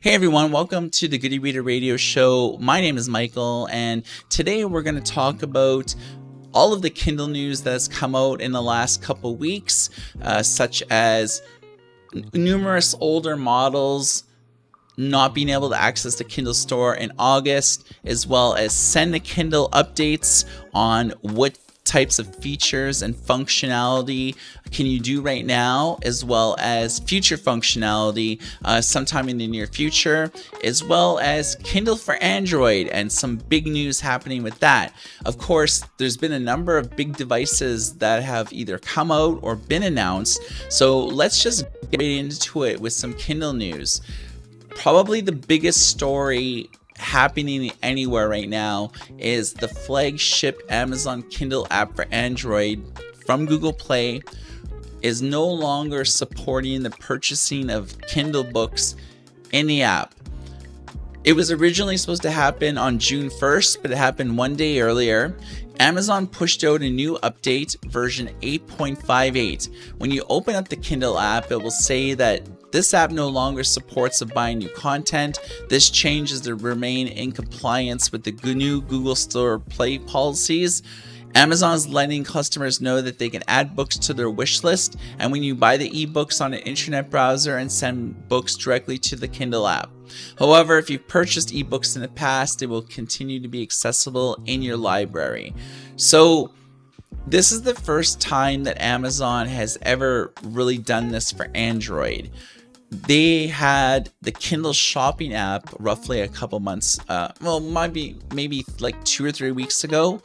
Hey everyone, welcome to the Good e Reader radio show. My name is Michael and today we're going to talk about all of the Kindle news that has come out in the last couple weeks, such as numerous older models not being able to access the Kindle store in August, as well as Send to Kindle updates on what types of features and functionality can you do right now, as well as future functionality sometime in the near future, as well as Kindle for Android and some big news happening with that. Of course, there's been a number of big devices that have either come out or been announced, so let's just get into it with some Kindle news. Probably the biggest story happening anywhere right now is the flagship Amazon Kindle app for Android from Google Play is no longer supporting the purchasing of Kindle books in the app. It was originally supposed to happen on June 1st, but it happened one day earlier. Amazon pushed out a new update, version 8.58. When you open up the Kindle app, it will say that this app no longer supports buying new content. This change is to remain in compliance with the new Google Store Play policies. Amazon's letting customers know that they can add books to their wish list, and when you buy the ebooks on an internet browser and send books directly to the Kindle app. However, if you've purchased ebooks in the past, they will continue to be accessible in your library. So this is the first time that Amazon has ever really done this for Android. They had the Kindle shopping app roughly a couple months, well, might be maybe like 2 or 3 weeks ago.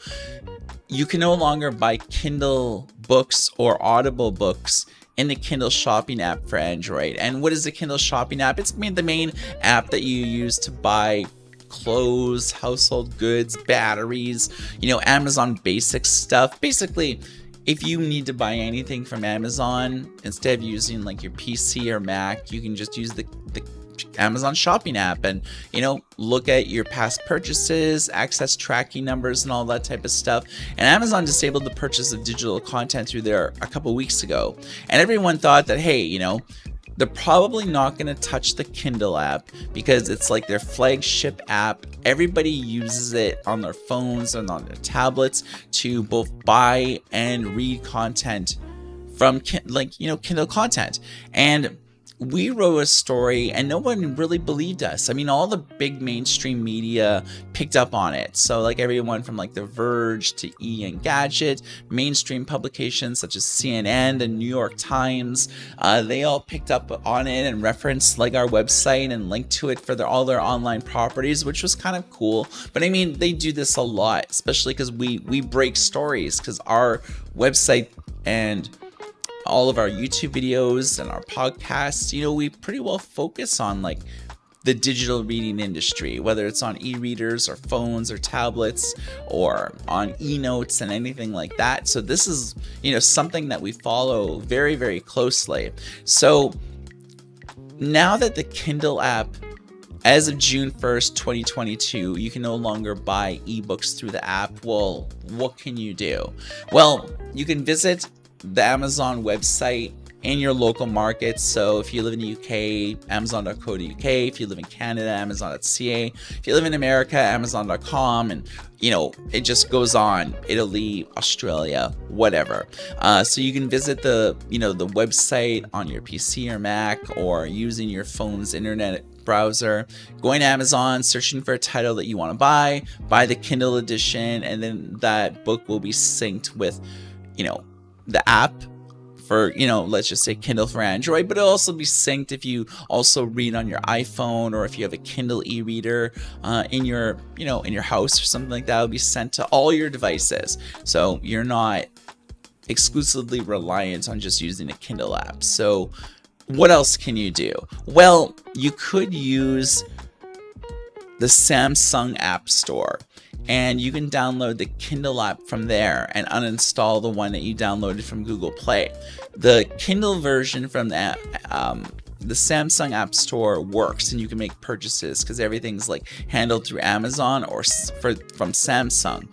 You can no longer buy Kindle books or Audible books in the Kindle shopping app for Android. And what is the Kindle shopping app? It's the main app that you use to buy clothes, household goods, batteries, you know, Amazon Basic stuff. Basically, if you need to buy anything from Amazon, instead of using like your PC or Mac, you can just use the Amazon shopping app and, you know, look at your past purchases, access tracking numbers and all that type of stuff. And Amazon disabled the purchase of digital content through there a couple weeks ago. And everyone thought that, hey, you know, they're probably not going to touch the Kindle app because it's like their flagship app. Everybody uses it on their phones and on their tablets to both buy and read content from Kindle content. And we wrote a story and no one really believed us. I mean, all the big mainstream media picked up on it. So like everyone from like The Verge to E and Gadget, mainstream publications such as CNN, the New York Times, they all picked up on it and referenced like our website and linked to it for all their online properties, which was kind of cool. But I mean, they do this a lot, especially because we break stories because our website and all of our YouTube videos and our podcasts, you know, we pretty well focus on like the digital reading industry, whether it's on e-readers or phones or tablets or on e-notes and anything like that. So this is, you know, something that we follow very, very closely. So now that the Kindle app, as of June 1st, 2022, you can no longer buy ebooks through the app. Well, what can you do? Well, you can visit the Amazon website in your local market. So if you live in the UK, amazon.co.uk. If you live in Canada, amazon.ca. If you live in America, amazon.com. And, you know, it just goes on. Italy, Australia, whatever. So you can visit the, you know, the website on your PC or Mac or using your phone's internet browser, going to Amazon, searching for a title that you want to buy the Kindle edition, and then that book will be synced with, you know, the app for, you know, let's just say Kindle for Android, but it'll also be synced if you also read on your iPhone or if you have a Kindle e-reader in your, you know, in your house or something like that. It'll be sent to all your devices. So you're not exclusively reliant on just using a Kindle app. So what else can you do? Well, you could use the Samsung App Store, and you can download the Kindle app from there and uninstall the one that you downloaded from Google Play. The Kindle version from the Samsung App Store works, and you can make purchases because everything's like handled through Amazon or from Samsung.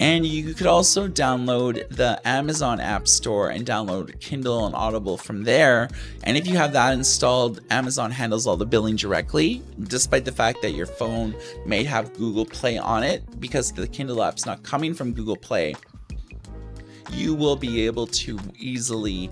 And you could also download the Amazon App Store and download Kindle and Audible from there. And if you have that installed, Amazon handles all the billing directly, despite the fact that your phone may have Google Play on it, because the Kindle app's not coming from Google Play. You will be able to easily,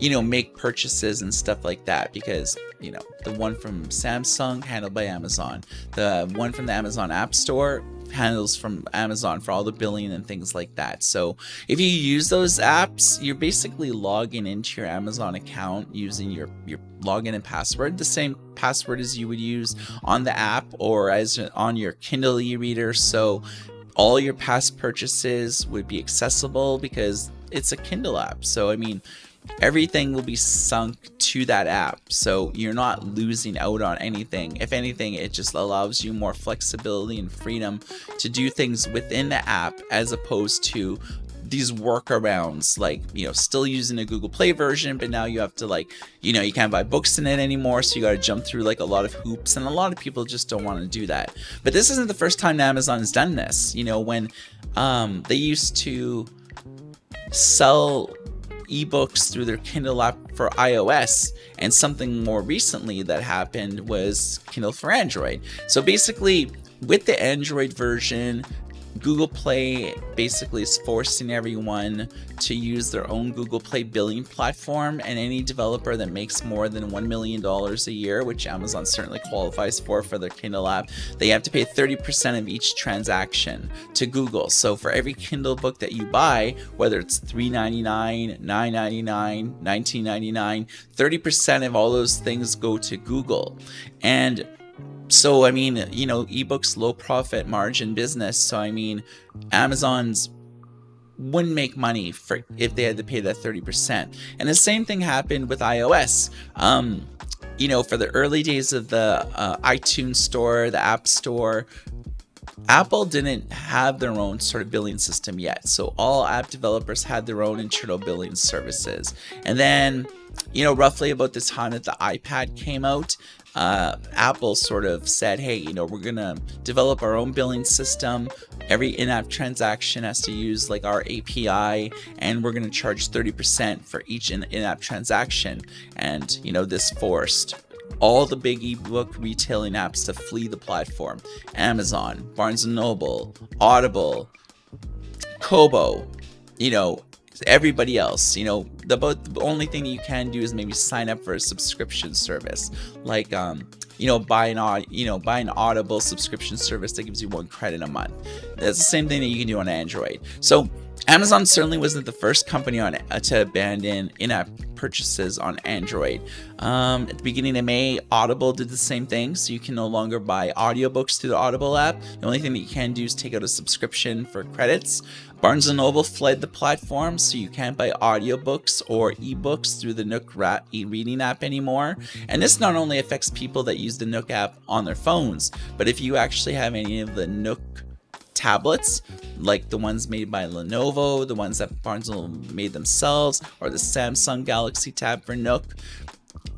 you know, make purchases and stuff like that, because, you know, the one from Samsung handled by Amazon, the one from the Amazon App Store handles from Amazon for all the billing and things like that. So if you use those apps, you're basically logging into your Amazon account using your login and password, the same password as you would use on the app or as on your Kindle e-reader. So all your past purchases would be accessible because it's a Kindle app. So, I mean, everything will be sunk to that app. So you're not losing out on anything. If anything, it just allows you more flexibility and freedom to do things within the app, as opposed to these workarounds, like, you know, still using a Google Play version, but now you have to, like, you know, you can't buy books in it anymore, so you got to jump through like a lot of hoops, and a lot of people just don't want to do that. But this isn't the first time that Amazon has done this. You know, when they used to sell ebooks through their Kindle app for iOS, and something more recently that happened was Kindle for Android. So basically, with the Android version, Google Play basically is forcing everyone to use their own Google Play billing platform, and any developer that makes more than $1 million a year, which Amazon certainly qualifies for their Kindle app, they have to pay 30% of each transaction to Google. So for every Kindle book that you buy, whether it's $3.99, $9.99, $19.99, 30% of all those things go to Google. And so, I mean, you know, ebooks, low profit margin business. So, I mean, Amazon's wouldn't make money for if they had to pay that 30%. And the same thing happened with iOS. You know, for the early days of the iTunes store, the App Store, Apple didn't have their own sort of billing system yet. So all app developers had their own internal billing services. And then, you know, roughly about the time that the iPad came out, Apple sort of said, hey, you know, we're gonna develop our own billing system. Every in-app transaction has to use like our API, and we're gonna charge 30% for each in-app transaction. And, you know, this forced all the big ebook retailing apps to flee the platform. Amazon, Barnes & Noble, Audible, Kobo, you know, everybody else. You know, the only thing you can do is maybe sign up for a subscription service, like you know, buy an Audible subscription service that gives you 1 credit a month. That's the same thing that you can do on Android. So Amazon certainly wasn't the first company on to abandon in-app purchases on Android. At the beginning of May, Audible did the same thing, so you can no longer buy audiobooks through the Audible app. The only thing that you can do is take out a subscription for credits. Barnes & Noble fled the platform, so you can't buy audiobooks or ebooks through the Nook e-reading app anymore. And this not only affects people that use the Nook app on their phones, but if you actually have any of the Nook tablets, like the ones made by Lenovo, the ones that Barnes & Noble made themselves, or the Samsung Galaxy Tab for Nook,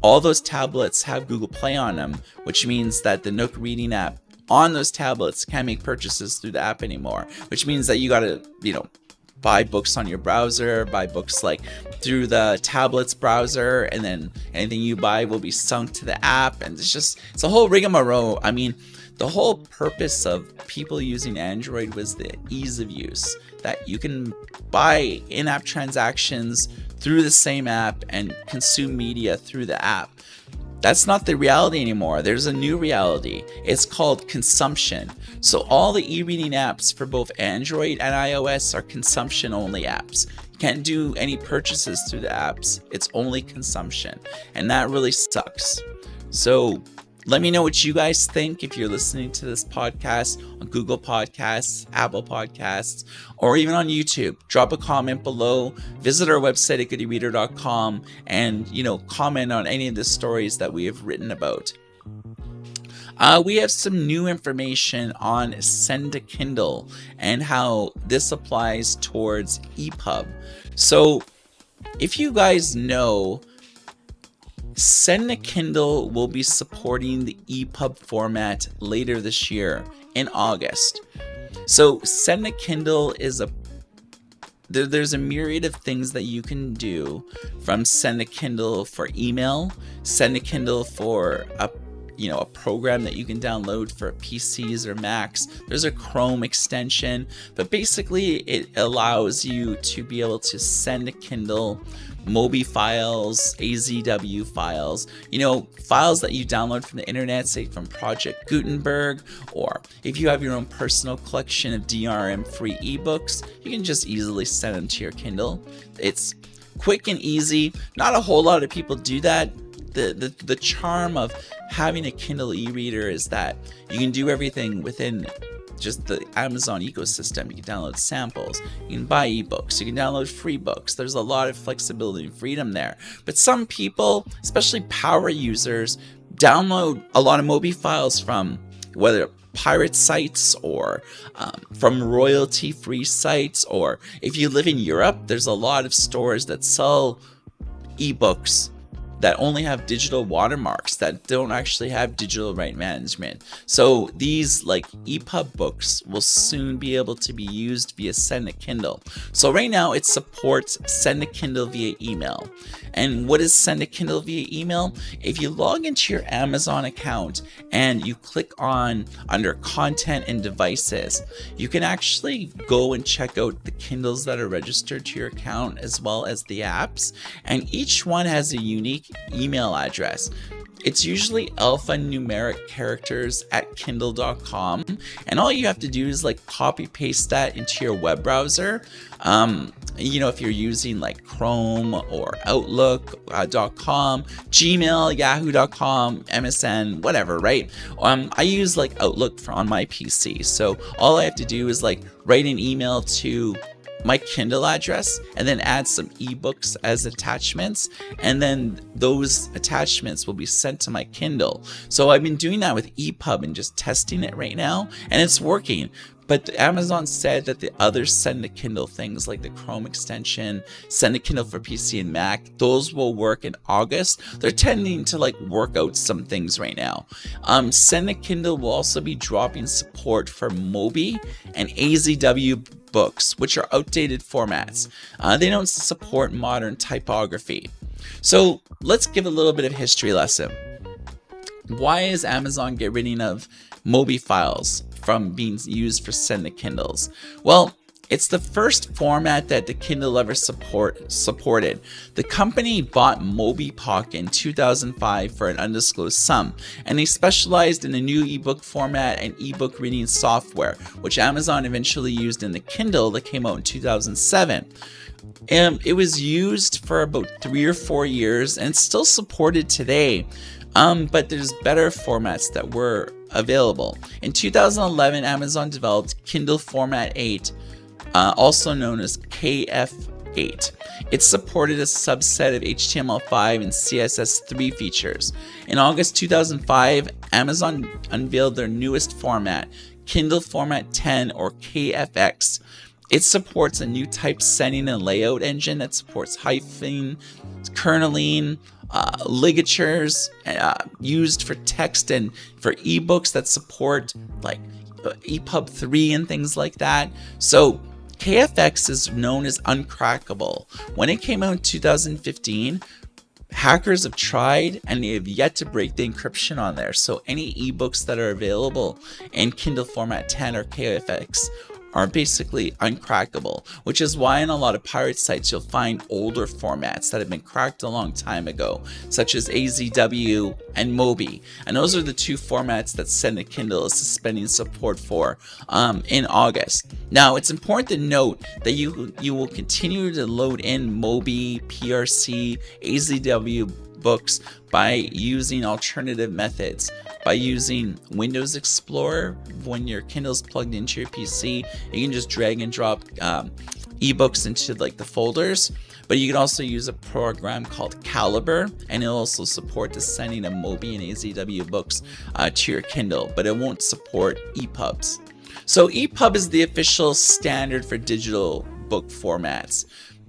all those tablets have Google Play on them, which means that the Nook reading app on those tablets can't make purchases through the app anymore, which means that you gotta, you know, buy books on your browser, buy books like through the tablet's browser, and then anything you buy will be sunk to the app. And it's just, it's a whole rigmarole. I mean, the whole purpose of people using Android was the ease of use, that you can buy in-app transactions through the same app and consume media through the app. That's not the reality anymore. There's a new reality. It's called consumption. So all the e-reading apps for both Android and iOS are consumption-only apps. You can't do any purchases through the apps. It's only consumption, and that really sucks. So let me know what you guys think if you're listening to this podcast on Google Podcasts, Apple Podcasts, or even on YouTube. Drop a comment below, visit our website at goodereader.com, and, you know, comment on any of the stories that we have written about. We have some new information on Send to Kindle and how this applies towards EPUB. So if you guys know, Send to Kindle will be supporting the EPUB format later this year in August. So Send to Kindle is a there's a myriad of things that you can do, from Send to Kindle for email, Send to Kindle for a program that you can download for PCs or Macs. There's a Chrome extension, but basically it allows you to be able to send to Kindle Mobi files, AZW files, files that you download from the internet, say from Project Gutenberg, or if you have your own personal collection of DRM-free ebooks, you can just easily send them to your Kindle. It's quick and easy. Not a whole lot of people do that. The charm of having a Kindle e-reader is that you can do everything within just the Amazon ecosystem. You can download samples, you can buy ebooks, you can download free books. There's a lot of flexibility and freedom there. But some people, especially power users, download a lot of Mobi files from whether pirate sites or from royalty-free sites, or if you live in Europe, there's a lot of stores that sell ebooks that only have digital watermarks, that don't actually have digital right management. So these like EPUB books will soon be able to be used via Send to Kindle. So right now it supports Send to Kindle via email. And what is Send to Kindle via email? If you log into your Amazon account and you click on under content and devices, you can actually go and check out the Kindles that are registered to your account, as well as the apps. And each one has a unique email address. It's usually alphanumeric characters at kindle.com, and all you have to do is like copy paste that into your web browser. If you're using like Chrome or Outlook.com, Gmail, Yahoo.com, MSN, whatever, right? I use like Outlook on my PC, so all I have to do is like write an email to my Kindle address and then add some ebooks as attachments, and then those attachments will be sent to my Kindle. So I've been doing that with EPUB and just testing it right now, and it's working. But Amazon said that the other Send to Kindle things, like the Chrome extension, Send to Kindle for PC and Mac, those will work in August. They're tending to like work out some things right now. Send to Kindle will also be dropping support for Mobi and AZW books, which are outdated formats. They don't support modern typography. So let's give a little bit of history lesson. Why is Amazon getting rid of Mobi files from being used for Send to Kindles? Well, it's the first format that the Kindle ever supported. The company bought MobiPock in 2005 for an undisclosed sum, and they specialized in a new ebook format and ebook reading software, which Amazon eventually used in the Kindle that came out in 2007. It was used for about 3 or 4 years and still supported today. But there's better formats that were available. In 2011, Amazon developed Kindle Format 8, also known as KFX. It supported a subset of HTML5 and CSS3 features. In August 2005, Amazon unveiled their newest format, Kindle Format 10, or KFX. It supports a new type sending and layout engine that supports hyphen, kerneling, ligatures used for text, and for ebooks that support like EPUB 3 and things like that. So KFX is known as uncrackable. When it came out in 2015, hackers have tried and they have yet to break the encryption on there. So any ebooks that are available in Kindle Format 10 or KFX are basically uncrackable, which is why in a lot of pirate sites you'll find older formats that have been cracked a long time ago, such as AZW and Mobi. And those are the two formats that Send to Kindle is suspending support for in August. Now, it's important to note that you will continue to load in Mobi, PRC, AZW books by using alternative methods, by using Windows Explorer. When your Kindle's plugged into your PC, you can just drag and drop ebooks into like the folders, but you can also use a program called Caliber, and it'll also support the sending of Mobi and AZW books to your Kindle, but it won't support EPUBs. So EPUB is the official standard for digital book formats.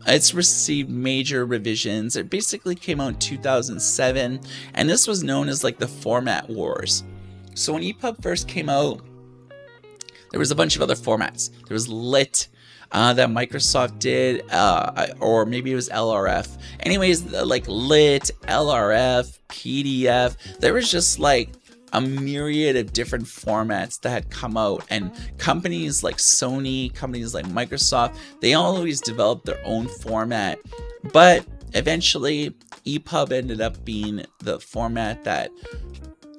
It's received major revisions. It basically came out in 2007, and this was known as like the format wars. So when EPUB first came out, There was a bunch of other formats. There was Lit that Microsoft did, or maybe it was LRF. Anyways, like Lit, LRF, PDF, there was just like a myriad of different formats that had come out, and companies like Sony, companies like Microsoft, they always developed their own format. But eventually, EPUB ended up being the format that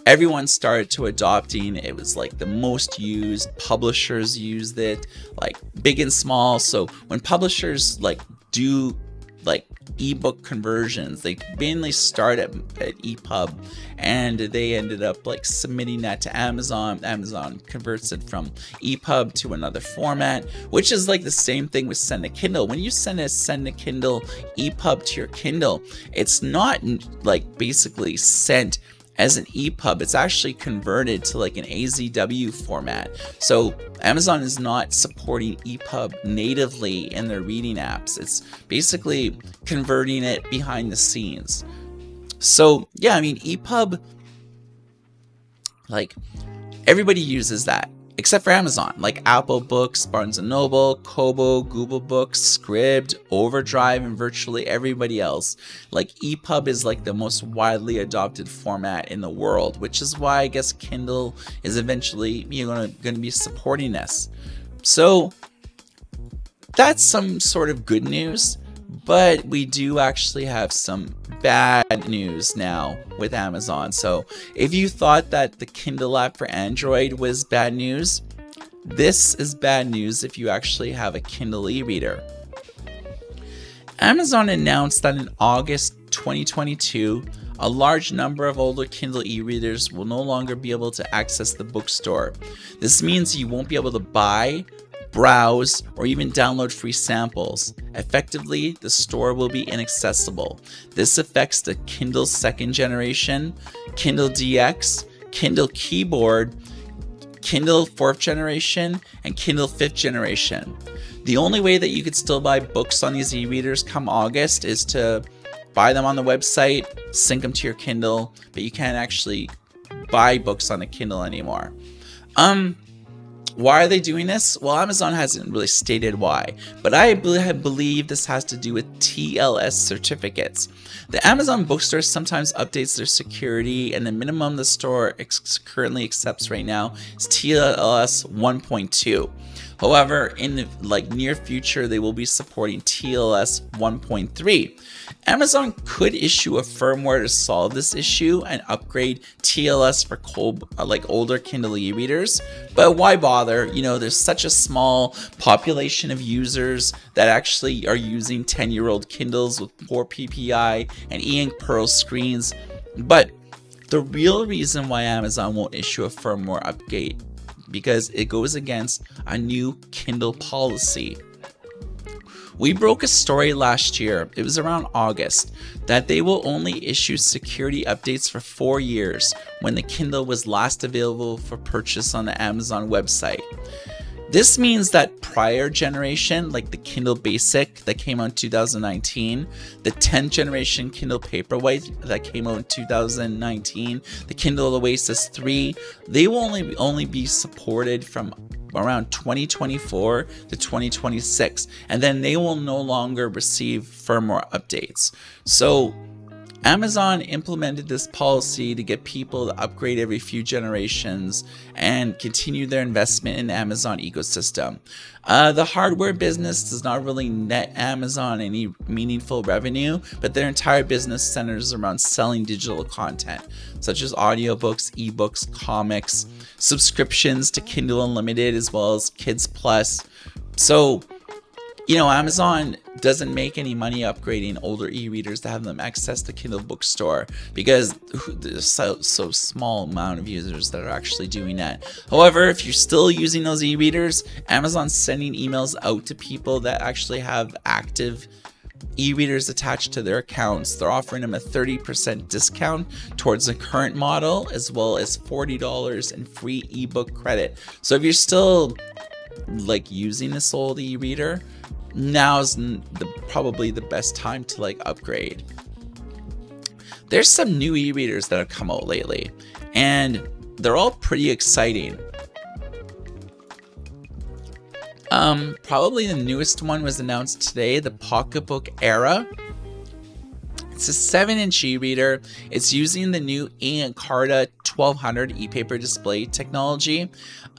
everyone started to adopting. It was like the most used, publishers used it, like big and small. So when publishers like do like ebook conversions, they mainly start at EPUB, and they ended up like submitting that to Amazon. Amazon converts it from EPUB to another format, which is like the same thing with Send to Kindle. When you send a Send to Kindle EPUB to your Kindle, it's not like basically sent as an EPUB, it's actually converted to like an AZW format. So Amazon is not supporting EPUB natively in their reading apps. It's basically converting it behind the scenes. So yeah, I mean, EPUB, like everybody uses that except for Amazon, like Apple Books, Barnes & Noble, Kobo, Google Books, Scribd, Overdrive, and virtually everybody else. Like EPUB is like the most widely adopted format in the world, which is why I guess Kindle is eventually, you know, going to be supporting this. So that's some sort of good news, but we do actually have some bad news now with Amazon. So if you thought that the Kindle app for Android was bad news, this is bad news if you actually have a Kindle e-reader. Amazon announced that in August 2022, a large number of older Kindle e-readers will no longer be able to access the bookstore. This means you won't be able to buy, browse, or even download free samples. Effectively, the store will be inaccessible. This affects the Kindle second generation, Kindle DX, Kindle Keyboard, Kindle fourth generation, and Kindle fifth generation. The only way that you could still buy books on these e-readers come August is to buy them on the website, sync them to your Kindle, but you can't actually buy books on a Kindle anymore. Why are they doing this? Well, Amazon hasn't really stated why, but I believe this has to do with TLS certificates. The Amazon bookstore sometimes updates their security, and the minimum the store currently accepts right now is TLS 1.2. However, in the near future, they will be supporting TLS 1.3. Amazon could issue a firmware to solve this issue and upgrade TLS for older Kindle e-readers, but why bother? You know, there's such a small population of users that actually are using 10-year-old Kindles with poor PPI and e-ink Pearl screens. But the real reason why Amazon won't issue a firmware update, because it goes against a new Kindle policy. We broke a story last year, it was around August, that they will only issue security updates for 4 years when the Kindle was last available for purchase on the Amazon website. This means that prior generation, like the Kindle Basic that came out in 2019, the 10th generation Kindle Paperwhite that came out in 2019, the Kindle Oasis 3, they will only be supported from around 2024 to 2026, and then they will no longer receive firmware updates. So Amazon implemented this policy to get people to upgrade every few generations and continue their investment in the Amazon ecosystem. The hardware business does not really net Amazon any meaningful revenue, but their entire business centers around selling digital content, such as audiobooks, ebooks, comics, subscriptions to Kindle Unlimited, as well as Kids Plus. So, you know, Amazon doesn't make any money upgrading older e-readers to have them access the Kindle bookstore, because there's so small amount of users that are actually doing that. However, if you're still using those e-readers, Amazon's sending emails out to people that actually have active e-readers attached to their accounts. They're offering them a 30% discount towards the current model, as well as $40 in free ebook credit. So if you're still like using this old e-reader, now's probably the best time to like upgrade. There's some new e-readers that have come out lately, and they're all pretty exciting. Probably the newest one was announced today, the PocketBook Era. It's a 7-inch e-reader. It's using the new E Ink Carta 1200 e-paper display technology.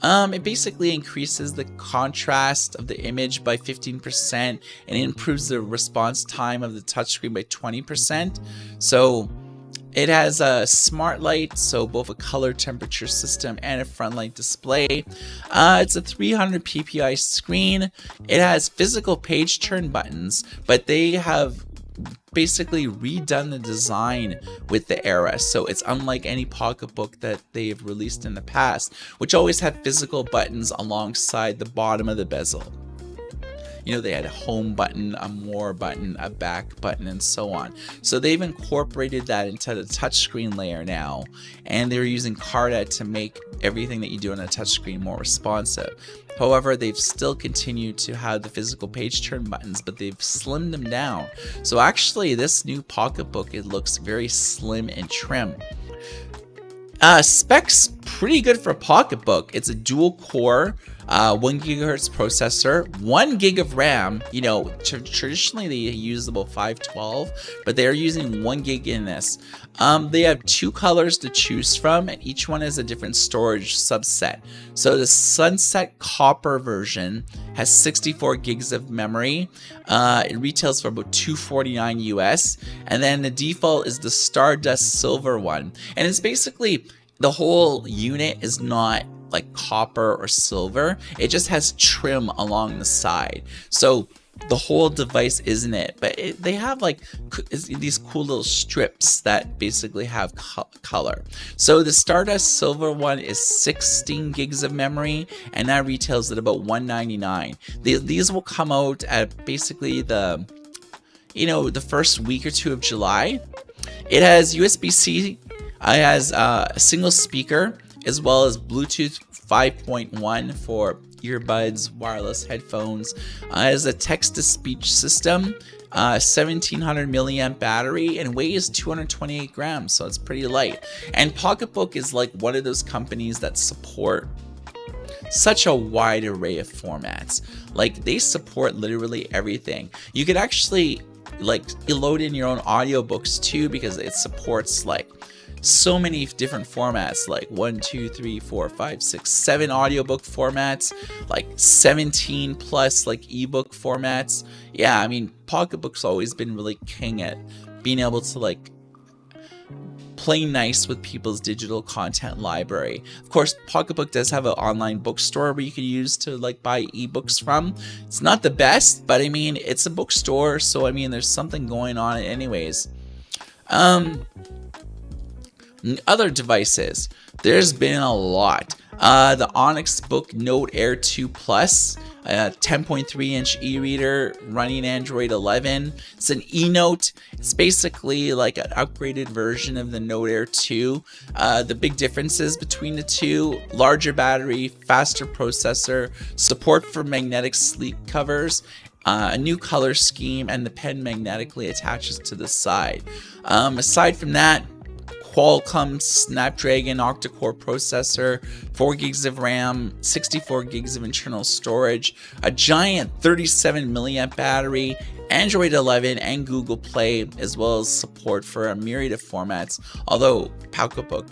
It basically increases the contrast of the image by 15% and improves the response time of the touchscreen by 20%. So it has a smart light, so both a color temperature system and a front light display. It's a 300 ppi screen. It has physical page turn buttons, but they have basically redone the design with the Era, so it's unlike any pocketbook that they've released in the past, which always had physical buttons alongside the bottom of the bezel. You know, they had a home button, a more button, a back button, and so on. So they've incorporated that into the touchscreen layer now, and they're using Carta to make everything that you do on a touchscreen more responsive. However, they've still continued to have the physical page turn buttons, but they've slimmed them down. So actually, this new pocketbook, it looks very slim and trim. Specs pretty good for a pocketbook. It's a dual core, 1 GHz processor, 1 GB of RAM. You know, traditionally they use about 512, but they're using 1 GB in this. They have 2 colors to choose from, and each one is a different storage subset. So the Sunset Copper version has 64 GB of memory. It retails for about $249 US, and then the default is the Stardust Silver one, and it's basically the whole unit is not like copper or silver. It just has trim along the side. So the whole device isn't it, but they have like these cool little strips that basically have color. So the Stardust Silver one is 16 GB of memory, and that retails at about $199. These will come out at basically the, you know, the first week or two of July. It has USB-C, it has a single speaker, as well as Bluetooth 5.1 for earbuds, wireless headphones. It has a text-to-speech system, 1700 milliamp battery, and weighs 228 grams, so it's pretty light. And Pocketbook is like one of those companies that support such a wide array of formats. Like, they support literally everything. You could actually like load in your own audiobooks too, because it supports like so many different formats, like 1, 2, 3, 4, 5, 6, 7 audiobook formats, like 17 plus like ebook formats. Yeah, I mean, Pocketbook's always been really king at being able to like play nice with people's digital content library. Of course, Pocketbook does have an online bookstore where you can use to like buy ebooks from. It's not the best, but I mean, it's a bookstore, so I mean, there's something going on anyways. Other devices, there's been a lot. The Onyx Book Note Air 2 Plus, a 10.3-inch e-reader running Android 11. It's an e-note. It's basically like an upgraded version of the Note Air 2. The big differences between the two: larger battery, faster processor, support for magnetic sleek covers, a new color scheme, and the pen magnetically attaches to the side. Aside from that, Qualcomm Snapdragon octa-core processor, 4 GB of RAM, 64 GB of internal storage, a giant 37 milliamp battery, Android 11 and Google Play, as well as support for a myriad of formats, although Pocketbook,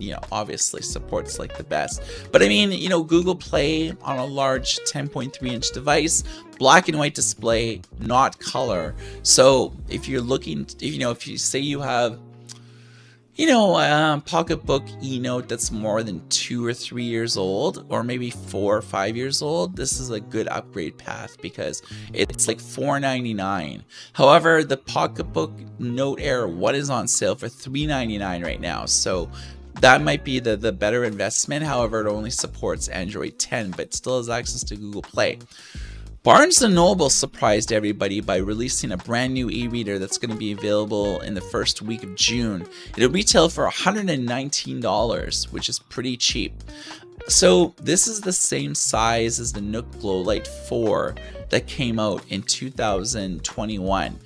you know, obviously supports like the best. But I mean, you know, Google Play on a large 10.3-inch device, black and white display, not color. So if you're looking, you know, if you say you have, you know, Pocketbook e-note that's more than 2 or 3 years old, or maybe 4 or 5 years old, this is a good upgrade path because it's like $499. However, the Pocketbook Note Air 1 is on sale for $399 right now, so that might be the better investment. However, it only supports Android 10, but still has access to Google Play. Barnes & Noble surprised everybody by releasing a brand new e-reader that's going to be available in the first week of June. It'll retail for $119, which is pretty cheap. So this is the same size as the Nook Glowlight 4 that came out in 2021.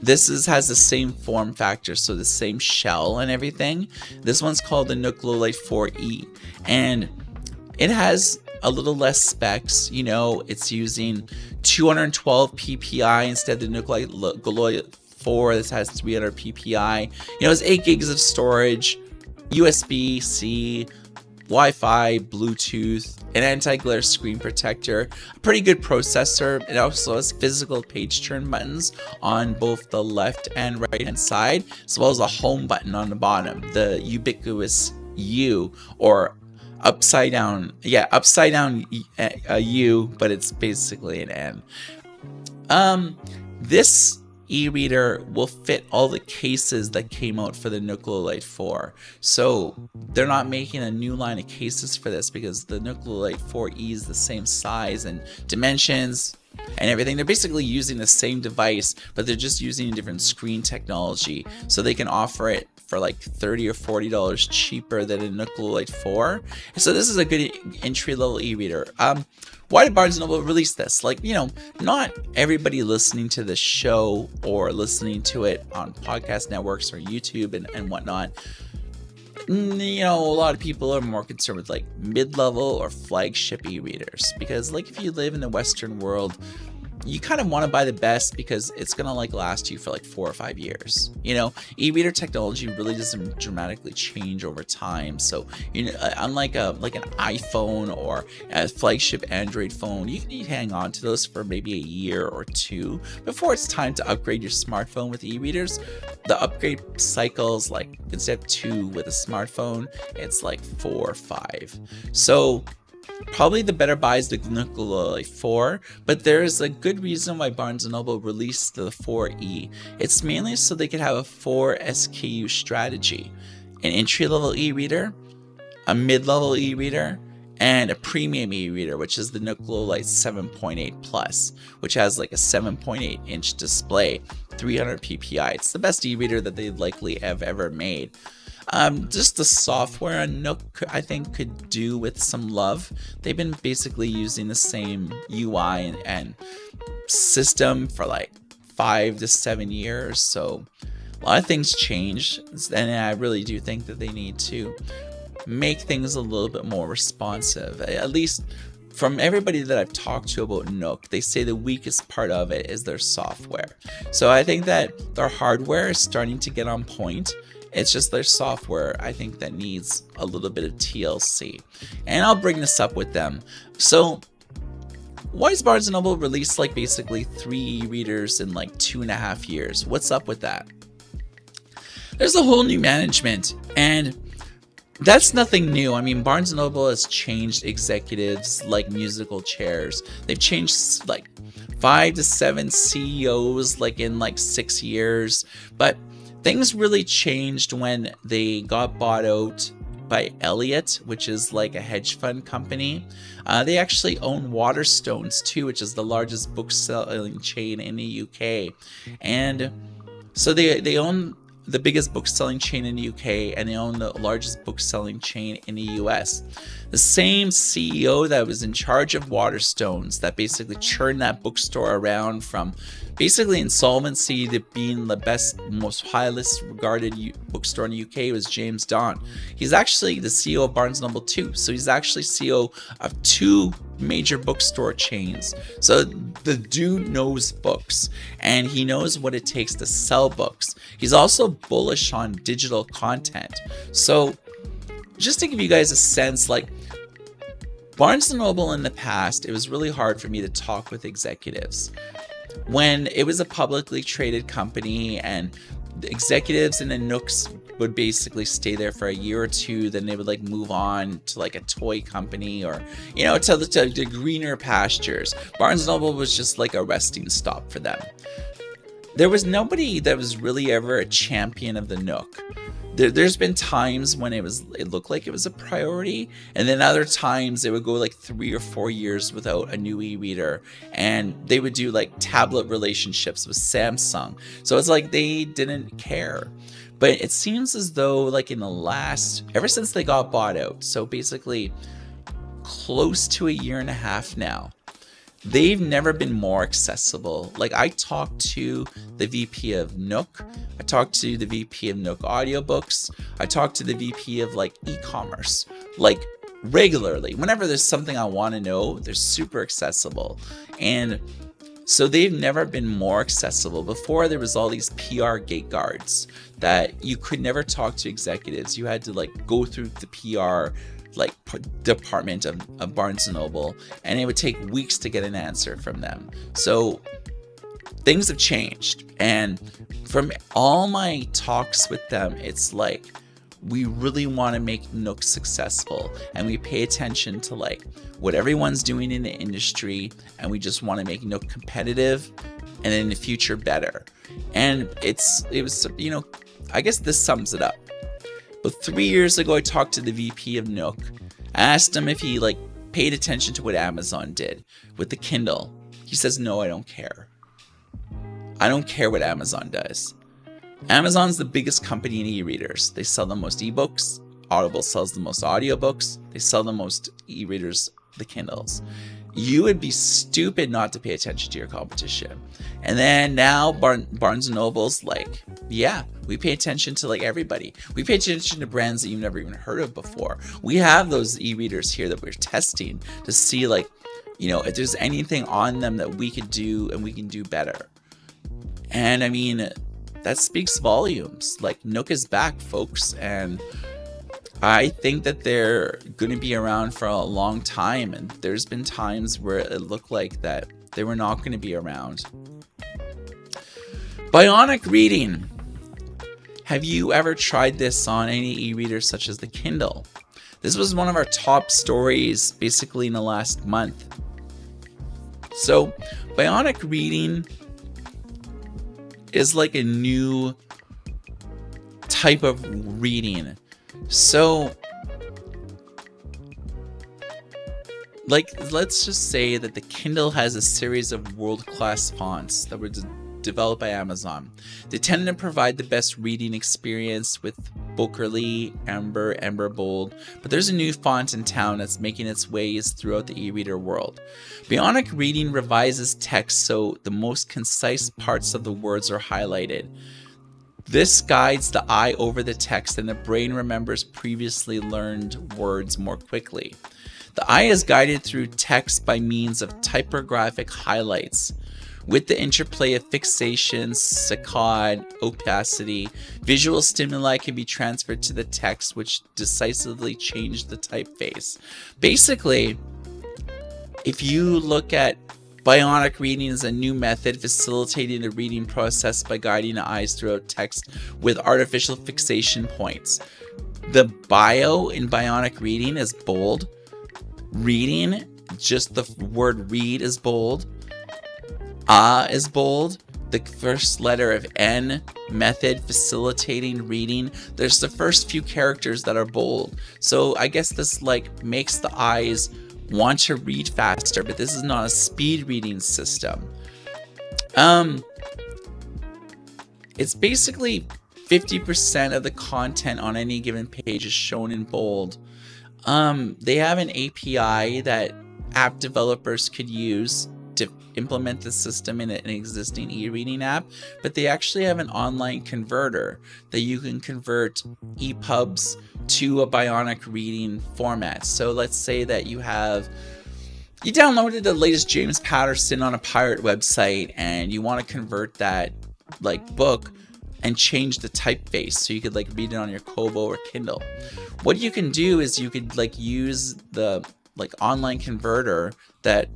This has the same form factor, so the same shell and everything. This one's called the Nook Glowlight 4e, and it has a little less specs. You know, it's using 212 PPI instead of the Nook Glowlight 4. This has 300 PPI. You know, it's 8 gigs of storage, USB-C, Wi-Fi, Bluetooth, an anti-glare screen protector, a pretty good processor. It also has physical page turn buttons on both the left and right hand side, as well as a home button on the bottom, the ubiquitous U, or upside down, yeah, upside down a U, but it's basically an N. This e-reader will fit all the cases that came out for the Nook Glowlight 4. So they're not making a new line of cases for this because the Nook Glowlight 4e is the same size and dimensions and everything. They're basically using the same device, but they're just using a different screen technology. So they can offer it for like $30 or $40 cheaper than a Nook Glowlight 4. So this is a good entry-level e-reader. Why did Barnes & Noble release this? Like, you know, not everybody listening to the show or listening to it on podcast networks or YouTube and whatnot, you know, a lot of people are more concerned with like mid-level or flagship e-readers, because like if you live in the Western world, you kind of want to buy the best because it's going to like last you for like 4 or 5 years. You know, e-reader technology really doesn't dramatically change over time. So, you know, unlike an iPhone or a flagship Android phone, you can hang on to those for maybe a year or two before it's time to upgrade your smartphone. With e-readers, the upgrade cycles, like instead of 2 with a smartphone, it's like 4 or 5. So probably the better buy is the Nook Glowlight 4, but there is a good reason why Barnes & Noble released the 4e. It's mainly so they could have a 4 SKU strategy: an entry-level e-reader, a mid-level e-reader, and a premium e-reader, which is the Nook Glowlight 7.8 Plus, which has like a 7.8-inch display, 300 PPI. It's the best e-reader that they likely have ever made. Just the software on Nook, I think, could do with some love. They've been basically using the same UI and system for like 5 to 7 years, so a lot of things change, and I really do think that they need to make things a little bit more responsive. At least from everybody that I've talked to about Nook, they say the weakest part of it is their software. So I think that their hardware is starting to get on point. It's just their software, I think, that needs a little bit of TLC. And I'll bring this up with them. So why is Barnes & Noble released like basically 3 e-readers in like 2.5 years? What's up with that? There's a whole new management, and that's nothing new. I mean, Barnes & Noble has changed executives like musical chairs. They've changed like 5 to 7 CEOs like in like 6 years. But things really changed when they got bought out by Elliott, which is like a hedge fund company. They actually own Waterstones too, which is the largest book selling chain in the UK. And so they own the biggest book selling chain in the UK, and they own the largest book selling chain in the US. The same CEO that was in charge of Waterstones, that basically churned that bookstore around from basically insolvency to being the best, most highest regarded bookstore in the UK, was James Don. He's actually the CEO of Barnes & Noble too. So he's actually CEO of 2 major bookstore chains. So the dude knows books, and he knows what it takes to sell books. He's also bullish on digital content. So just to give you guys a sense, like Barnes & Noble in the past, it was really hard for me to talk with executives. When it was a publicly traded company and the executives in the Nooks would basically stay there for a year or two, then they would like move on to like a toy company, or, you know, to greener pastures. Barnes & Noble was just like a resting stop for them. There was nobody that was really ever a champion of the Nook. There's been times when it looked like it was a priority, and then other times it would go like 3 or 4 years without a new e-reader, and they would do like tablet relationships with Samsung. So it's like they didn't care. But it seems as though like ever since they got bought out, so basically close to 1.5 years now, they've never been more accessible. Like, I talked to the VP of Nook, I talked to the VP of Nook Audiobooks, I talked to the VP of like e-commerce. Like, regularly. Whenever there's something I want to know, they're super accessible. And so they've never been more accessible. Before, there was all these PR gate guards that you could never talk to executives. You had to like go through the PR like department of Barnes & Noble, and it would take weeks to get an answer from them. So things have changed. And from all my talks with them, it's like, we really want to make Nook successful, and we pay attention to like what everyone's doing in the industry, and we just want to make Nook competitive and in the future better. And it was, you know, I guess this sums it up. But 3 years ago, I talked to the VP of Nook. I asked him if he like paid attention to what Amazon did with the Kindle. He says, no, I don't care. I don't care what Amazon does. Amazon's the biggest company in e-readers. They sell the most ebooks. Audible sells the most audiobooks. They sell the most e-readers, the Kindles. You would be stupid not to pay attention to your competition. And then now Barnes & Noble's like, yeah, we pay attention to like everybody. We pay attention to brands that you've never even heard of before. We have those e-readers here that we're testing to see like, you know, if there's anything on them that we could do and we can do better. And I mean, that speaks volumes. Like, Nook is back, folks, and I think that they're gonna be around for a long time, and there's been times where it looked like that they were not gonna be around. Bionic Reading. Have you ever tried this on any e-reader such as the Kindle? This was one of our top stories basically in the last month. So, Bionic Reading is like a new type of reading. So like, let's just say that the Kindle has a series of world-class fonts that were developed by Amazon. They tend to provide the best reading experience with Booker Lee, Ember Bold, but there's a new font in town that's making its ways throughout the e-reader world. Bionic Reading revises text so the most concise parts of the words are highlighted. This guides the eye over the text, and the brain remembers previously learned words more quickly. The eye is guided through text by means of typographic highlights. With the interplay of fixation, saccade, opacity, visual stimuli can be transferred to the text, which decisively changed the typeface. Basically, if you look at Bionic Reading as a new method facilitating the reading process by guiding the eyes throughout text with artificial fixation points. The bio in Bionic Reading is bold. Reading, just the word read is bold. Is bold. The first letter of N, method facilitating reading. There's the first few characters that are bold. So I guess this like makes the eyes want to read faster, but this is not a speed reading system. It's basically 50% of the content on any given page is shown in bold. They have an API that app developers could use to implement the system in an existing e-reading app, but they actually have an online converter that you can convert EPUBs to a Bionic Reading format. So let's say that you downloaded the latest James Patterson on a pirate website, and you want to convert that like book and change the typeface so you could like read it on your Kobo or Kindle. What you can do is you could like use the like online converter that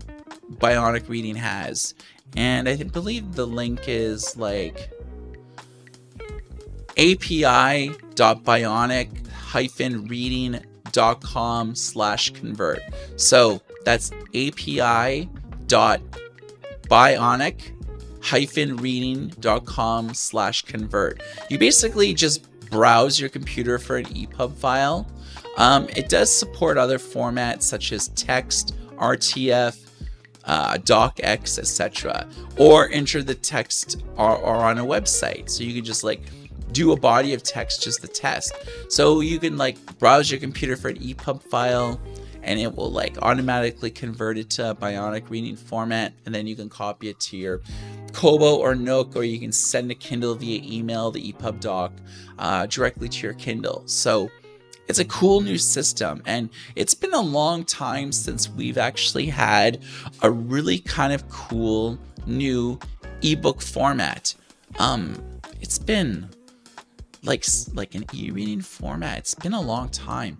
Bionic Reading has, and I believe the link is like api.bionic-reading.com/convert. So that's api.bionic-reading.com/convert. You basically just browse your computer for an EPUB file. It does support other formats such as text, RTF, docx, etc., or enter the text or on a website. So you can just like do a body of text just to test. So you can like browse your computer for an EPUB file, and it will like automatically convert it to a Bionic Reading format, and then you can copy it to your Kobo or Nook, or you can send a Kindle via email, the EPUB doc, directly to your Kindle. So It's a cool new system, and it's been a long time since we've actually had a really kind of cool new ebook format. It's been like an e-reading format. It's been a long time,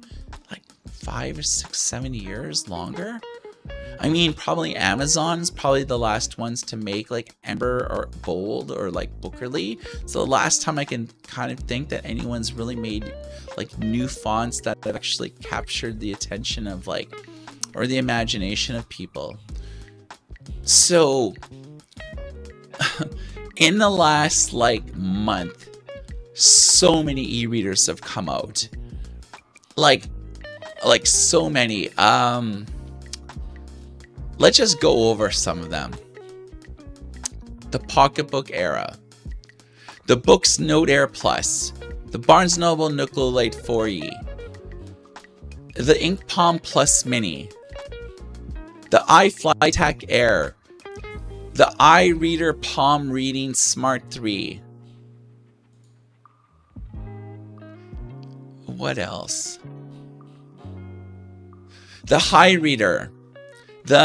like 5 or 6, 7 years longer. I mean, probably Amazon's probably the last ones to make like Ember or Bold or like Bookerly. So the last time I can kind of think that anyone's really made like new fonts that have actually captured the attention of like, or the imagination of people. So in the last like month, so many e-readers have come out. Like so many. Let's just go over some of them. The PocketBook Era, the Boox Note Air Plus, the Barnes & Noble Nook Glowlight 4e, the InkPalm Plus Mini, the iFlyTech Air, the iReader Palm Reading Smart 3. What else? The HiReader. The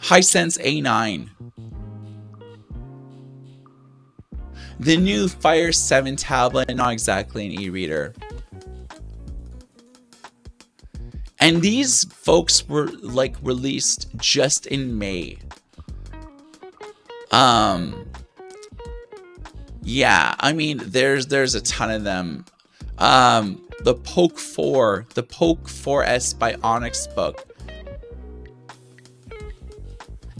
Hisense A9, the new Fire 7 tablet, not exactly an e-reader. And these folks were like released just in May. Yeah, I mean, there's a ton of them. The Poke 4, the Poke 4S by Onyx Book.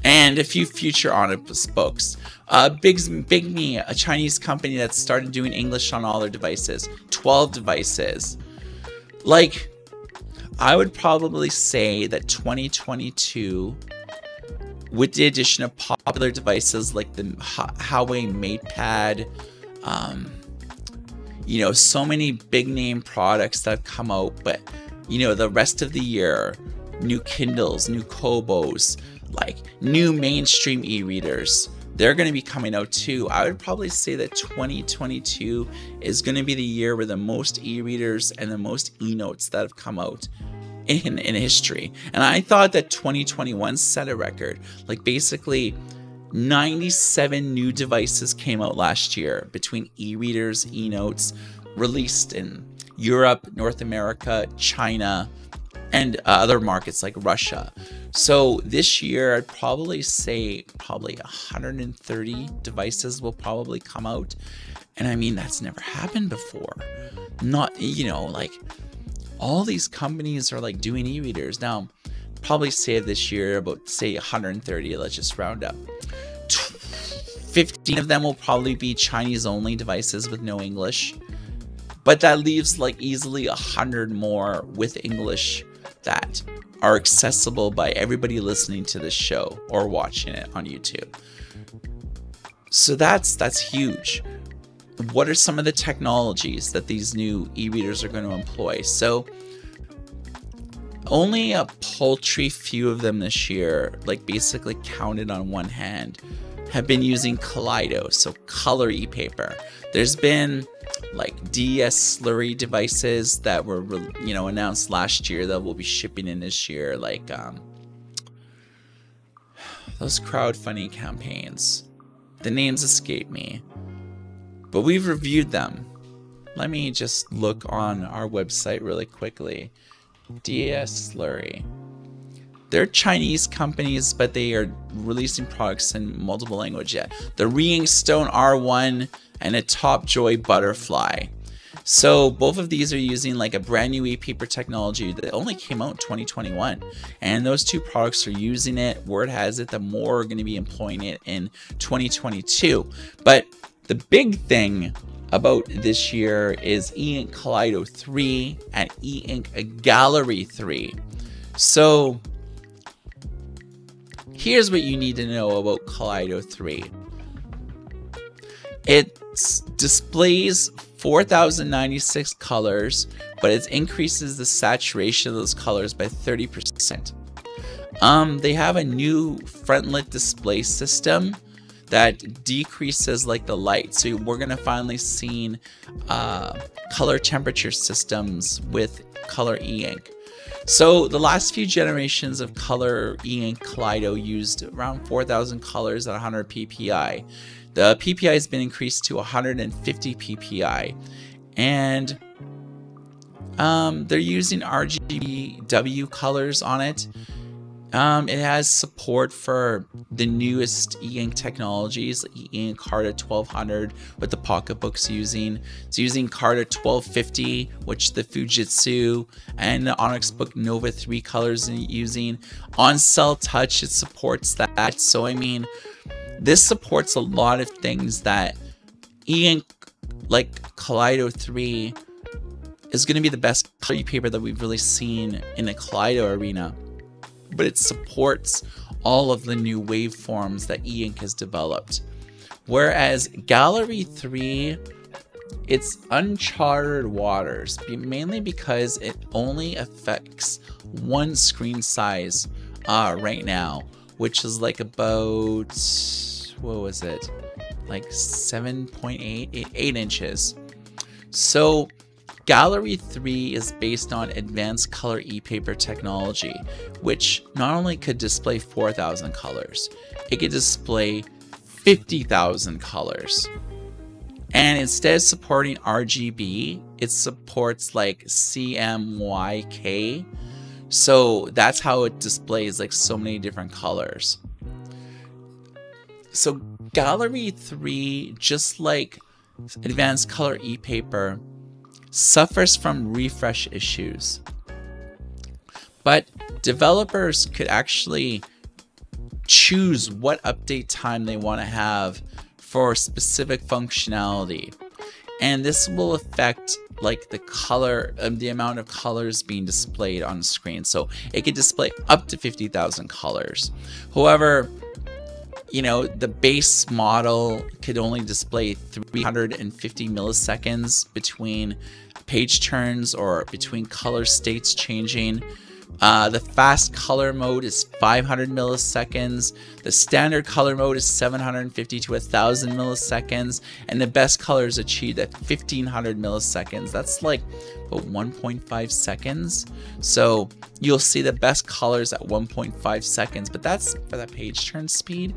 And a few future Onyx Books. Bigme, a Chinese company that started doing English on all their devices. 12 devices. Like, I would probably say that 2022, with the addition of popular devices like the Huawei MatePad, you know, so many big name products that have come out, but, you know, the rest of the year, new Kindles, new Kobos, like new mainstream e-readers, they're going to be coming out too. I would probably say that 2022 is going to be the year where the most e-readers and the most e-notes that have come out in history. And I thought that 2021 set a record. Like basically 97 new devices came out last year between e-readers, e-notes, released in Europe, North America, China, and other markets like Russia. So this year, I'd probably say probably 130 devices will probably come out. And I mean, that's never happened before. Not, you know, like all these companies are like doing e-readers. Now, probably say this year about say 130, let's just round up. 15 of them will probably be Chinese only devices with no English. But that leaves like easily 100 more with English that are accessible by everybody listening to this show or watching it on YouTube. So that's huge. What are some of the technologies that these new e-readers are going to employ? So only a paltry few of them this year, like basically counted on one hand, have been using Kaleido, so color e-paper. There's been like DS Slurry devices that were, you know, announced last year that will be shipping in this year, like those crowdfunding campaigns. The names escape me, but we've reviewed them. Let me just look on our website really quickly. DS Slurry. They're Chinese companies, but they are releasing products in multiple languages. Yeah. The Reading Stone R1 and a Top Joy Butterfly. So both of these are using like a brand new e-paper technology that only came out in 2021. And those two products are using it. Word has it that more are going to be employing it in 2022. But the big thing about this year is E Ink Kaleido 3 and E Ink Gallery 3. So here's what you need to know about Kaleido 3. It displays 4,096 colors, but it increases the saturation of those colors by 30%. They have a new front-lit display system that decreases like the light. So we're gonna finally see color temperature systems with color e-ink. So the last few generations of color E Ink Kaleido used around 4,000 colors at 100 PPI. The PPI has been increased to 150 PPI, and they're using RGBW colors on it. It has support for the newest E Ink technologies, E Ink Carta 1200, with the pocketbooks using. It's using Carta 1250, which the Fujitsu and the Onyx Book Nova 3 colors are using. On Cell Touch, it supports that. So, I mean, this supports a lot of things that E Ink, like Kaleido 3, is going to be the best color paper that we've really seen in the Kaleido arena. But it supports all of the new waveforms that E Ink has developed. Whereas Gallery 3, it's uncharted waters, mainly because it only affects one screen size right now, which is like about, what was it? Like 7.8, 8 inches. So Gallery 3 is based on advanced color e-paper technology, which not only could display 4,000 colors, it could display 50,000 colors. And instead of supporting RGB, it supports like CMYK. So that's how it displays like so many different colors. So Gallery 3, just like advanced color e-paper, suffers from refresh issues, but developers could actually choose what update time they want to have for specific functionality, and this will affect like the color, the amount of colors being displayed on the screen. So it could display up to 50,000 colors. However, you know, the base model could only display 350 milliseconds between page turns or between color states changing. The fast color mode is 500 milliseconds. The standard color mode is 750 to 1,000 milliseconds. And the best color is achieved at 1,500 milliseconds. That's like about 1.5 seconds. So you'll see the best colors at 1.5 seconds, but that's for the page turn speed.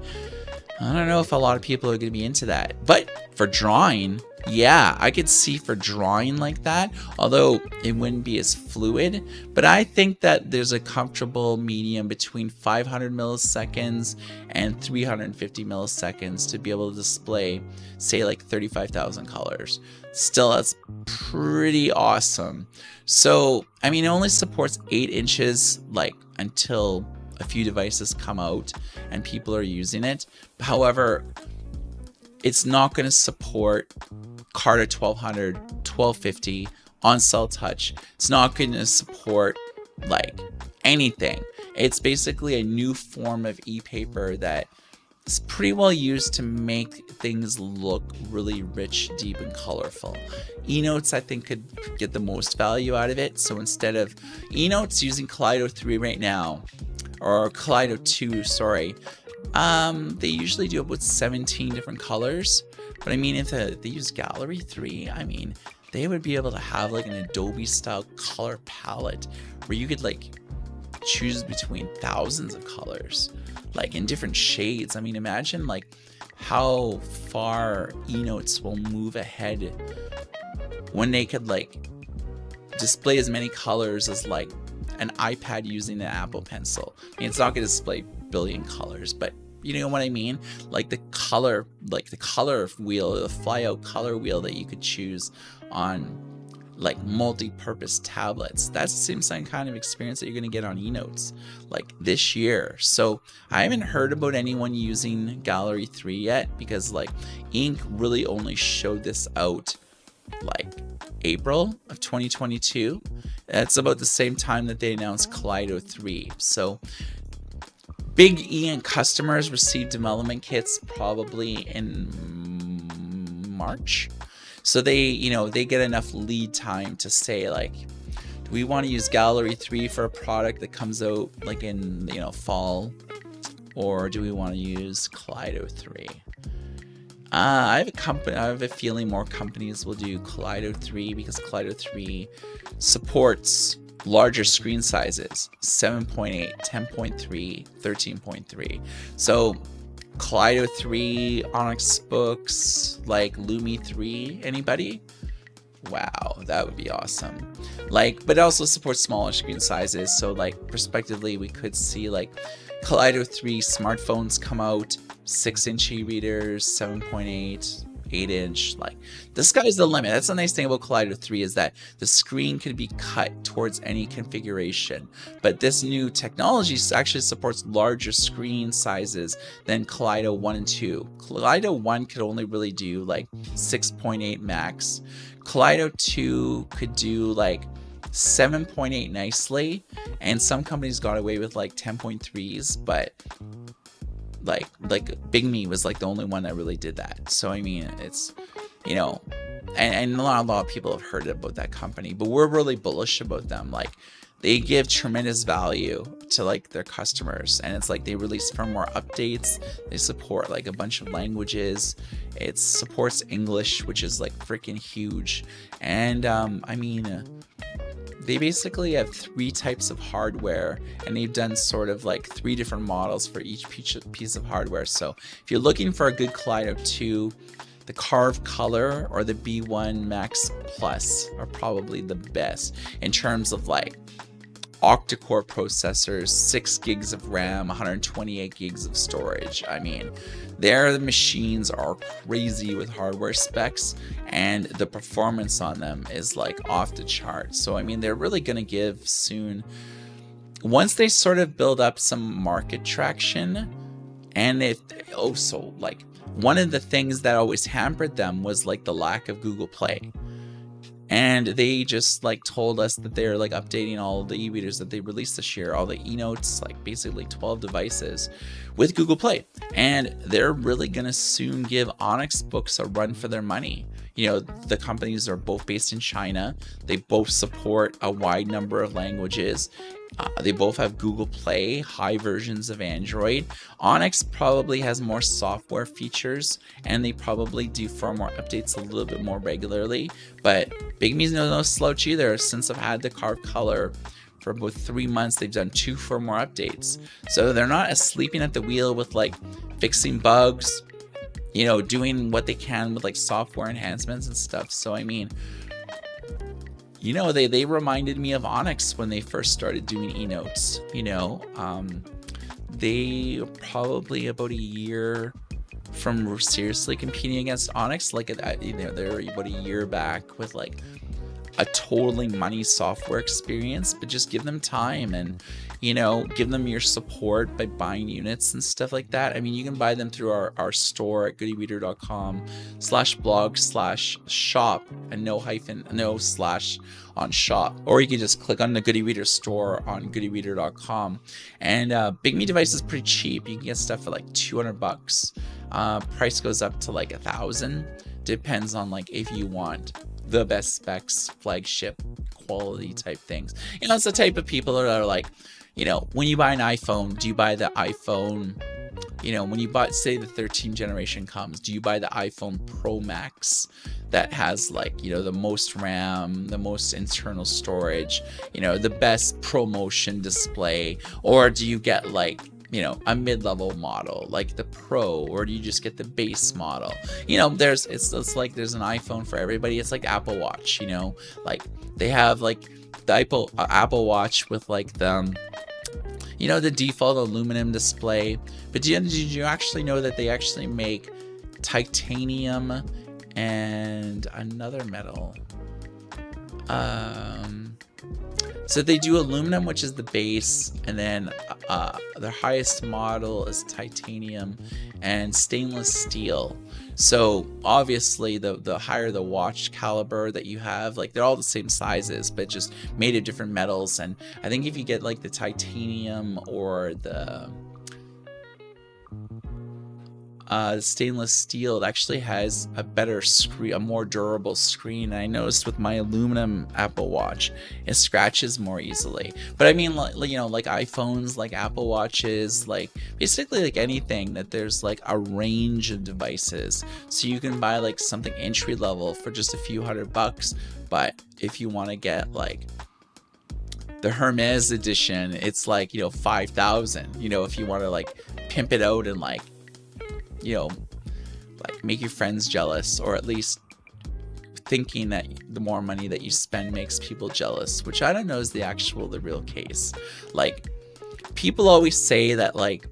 I don't know if a lot of people are going to be into that, but for drawing, yeah, I could see for drawing like that, although it wouldn't be as fluid. But I think that there's a comfortable medium between 500 milliseconds and 350 milliseconds to be able to display, say, like 35,000 colors. Still, that's pretty awesome. So, I mean, it only supports 8 inches, like, until a few devices come out and people are using it. However, it's not going to support Carta 1200, 1250 on Cell Touch. It's not going to support like anything. It's basically a new form of e-paper that is pretty well used to make things look really rich, deep, and colorful. E-Notes, I think, could get the most value out of it. So instead of E-Notes using Kaleido 3 right now, or Kaleido 2, sorry, they usually do about 17 different colors. But I mean, if they use Gallery 3, I mean, they would be able to have like an Adobe style color palette where you could like choose between thousands of colors, like in different shades. I mean, imagine like how far eNotes will move ahead when they could like display as many colors as like an iPad using an Apple Pencil. I mean, it's not going to display billion colors, but you know what I mean? Like the color wheel, the flyout color wheel that you could choose on like multi-purpose tablets. That's the same kind of experience that you're going to get on eNotes like this year. So I haven't heard about anyone using Gallery 3 yet, because like E Ink really only showed this out like April of 2022. That's about the same time that they announced Kaleido 3. So big E Ink customers received development kits probably in March. So they, you know, they get enough lead time to say like, do we want to use Gallery 3 for a product that comes out like in, you know, fall, or do we want to use Kaleido 3? I have a feeling more companies will do Kaleido 3 because Kaleido 3 supports larger screen sizes, 7.8, 10.3, 13.3. So Kaleido 3, Onyx Books, like Lumi 3, anybody? Wow, that would be awesome. Like, but it also supports smaller screen sizes. So like, prospectively, we could see like Kaleido 3 smartphones come out, 6-inch e-readers, 7.8, 8-inch, like the sky's the limit. That's the nice thing about Kaleido 3 is that the screen can be cut towards any configuration. But this new technology actually supports larger screen sizes than Kaleido 1 and 2. Kaleido 1 could only really do like 6.8 max. Kaleido 2 could do like 7.8 nicely, and some companies got away with like 10.3s, but like Bigme was like the only one that really did that. So I mean, it's, you know, and a lot of people have heard about that company, but we're really bullish about them. Like, they give tremendous value to like their customers, and it's like they release firmware updates. They support like a bunch of languages. It supports English, which is like freaking huge. And I mean, they basically have 3 types of hardware, and they've done sort of like 3 different models for each piece of hardware. So if you're looking for a good Kaleido 2, the Carve Color or the B1 Max Plus are probably the best in terms of like octa-core processors, 6 gigs of RAM, 128 gigs of storage. I mean, their machines are crazy with hardware specs, and the performance on them is like off the chart. So I mean, they're really gonna give soon, once they sort of build up some market traction. And if also, like, one of the things that always hampered them was like the lack of Google Play. And they just like told us that they're like updating all the e-readers that they released this year, all the e-notes, like basically 12 devices with Google Play. And they're really gonna soon give Onyx Books a run for their money. You know, the companies are both based in China. They both support a wide number of languages. They both have Google Play, high versions of Android. Onyx probably has more software features, and they probably do firmware updates a little bit more regularly. But Bigme's no slouch either. Since I've had the Carved Color for about 3 months, they've done 2 firmware updates. So they're not as sleeping at the wheel with like fixing bugs, you know, doing what they can with like software enhancements and stuff. So I mean, you know, they reminded me of Onyx when they first started doing e-notes. You know, they probably about a year from seriously competing against Onyx. Like, you know, they're about a year back with like a totally money software experience. But just give them time, and, you know, give them your support by buying units and stuff like that. I mean, you can buy them through our store at goodereader.com/blog/shop and no slash on shop, or you can just click on the Good e Reader store on goodereader.com. And Bigme device is pretty cheap. You can get stuff for like 200 bucks. Price goes up to like 1,000. Depends on like if you want the best specs, flagship quality type things. You know, it's the type of people that are like, you know, when you buy an iPhone, do you buy the iPhone, you know, when you bought, say, the 13th generation comes, do you buy the iPhone Pro Max that has like, you know, the most RAM, the most internal storage, you know, the best ProMotion display? Or do you get like, you know, a mid-level model like the Pro, or do you just get the base model? You know, there's, it's like there's an iPhone for everybody. It's like Apple Watch, you know, like they have like the Apple Watch with like the, you know, the default aluminum display. But did you actually know that they actually make titanium and another metal? So they do aluminum, which is the base, and then their highest model is titanium and stainless steel. So obviously the higher the watch caliber that you have, like they're all the same sizes, but just made of different metals. And I think if you get like the titanium or the stainless steel, it actually has a better screen, a more durable screen. And I noticed with my aluminum Apple Watch, it scratches more easily. But I mean, like, you know, like iPhones, like Apple Watches, like basically like anything that there's like a range of devices. So you can buy like something entry level for just a few $100 bucks. But if you want to get like the Hermes edition, it's like, you know, 5,000, you know, if you want to like pimp it out and like, you know, like make your friends jealous, or at least thinking that the more money that you spend makes people jealous, which I don't know is the real case. Like people always say that like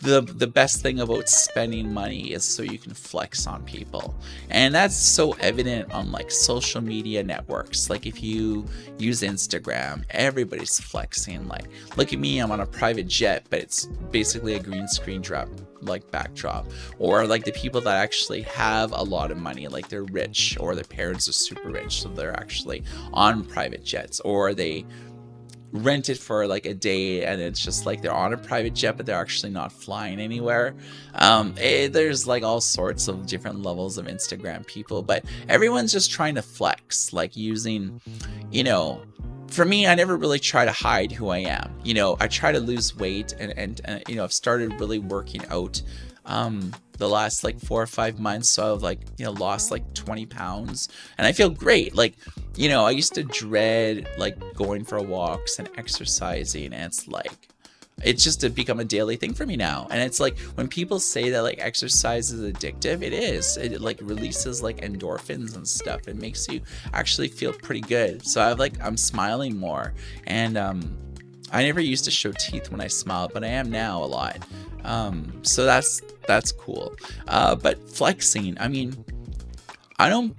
the best thing about spending money is so you can flex on people. And that's so evident on like social media networks. Like if you use Instagram, everybody's flexing. Like, look at me, I'm on a private jet, but it's basically a green screen drop, like backdrop. Or like the people that actually have a lot of money, like they're rich or their parents are super rich, so they're actually on private jets, or they rent it for like a day and it's just like they're on a private jet but they're actually not flying anywhere. There's like all sorts of different levels of Instagram people, but everyone's just trying to flex, like using, you know, for me, I never really try to hide who I am. You know, I try to lose weight and you know, I've started really working out the last like 4 or 5 months. So I've like, you know, lost like 20 pounds and I feel great. Like, you know, I used to dread like going for walks and exercising, and it's like, it's just to become a daily thing for me now. And it's like when people say that like exercise is addictive, it is. It like releases like endorphins and stuff. It makes you actually feel pretty good. So I've like, I'm smiling more, and I never used to show teeth when I smiled, but I am now a lot. So that's cool. But flexing, I mean, I don't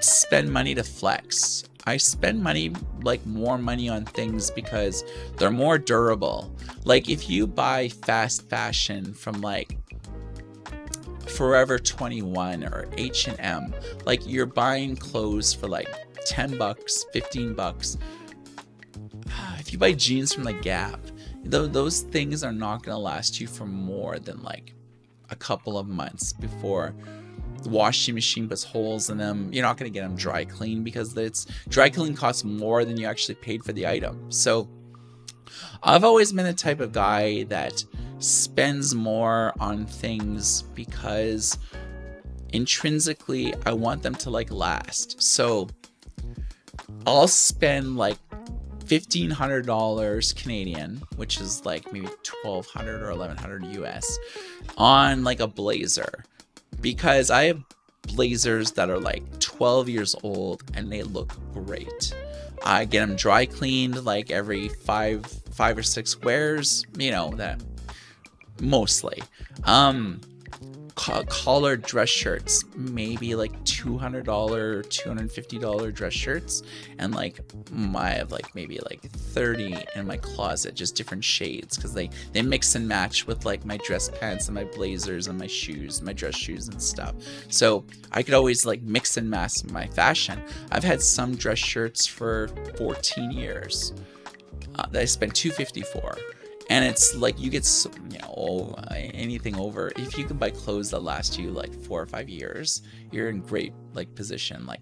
spend money to flex. I spend money, like more money on things because they're more durable. Like if you buy fast fashion from like Forever 21 or H&M, like you're buying clothes for like 10 bucks, 15 bucks. If you buy jeans from the Gap, those things are not gonna last you for more than like a couple of months before the washing machine puts holes in them. You're not gonna get them dry clean because it's dry clean costs more than you actually paid for the item. So I've always been the type of guy that spends more on things because intrinsically I want them to like last. So I'll spend like $1,500 Canadian, which is like maybe 1,200 or 1,100 US, on like a blazer, because I have blazers that are like 12 years old and they look great. I get them dry cleaned like every five or six wears, you know, that mostly. Collared dress shirts, maybe like $200, $250 dress shirts, and like I have like maybe like 30 in my closet, just different shades, because they mix and match with like my dress pants and my blazers and my shoes, my dress shoes and stuff. So I could always like mix and match my fashion. I've had some dress shirts for 14 years that I spent $250 for. And it's like you get, so, you know, anything over. If you can buy clothes that last you like 4 or 5 years, you're in great like position. Like,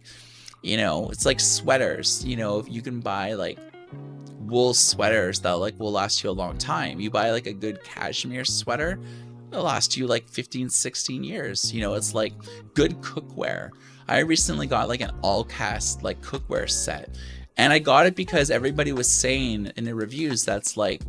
you know, it's like sweaters. You know, if you can buy like wool sweaters that like will last you a long time. You buy like a good cashmere sweater, it'll last you like 15, 16 years. You know, it's like good cookware. I recently got like an all cast like cookware set, and I got it because everybody was saying in the reviews that's like,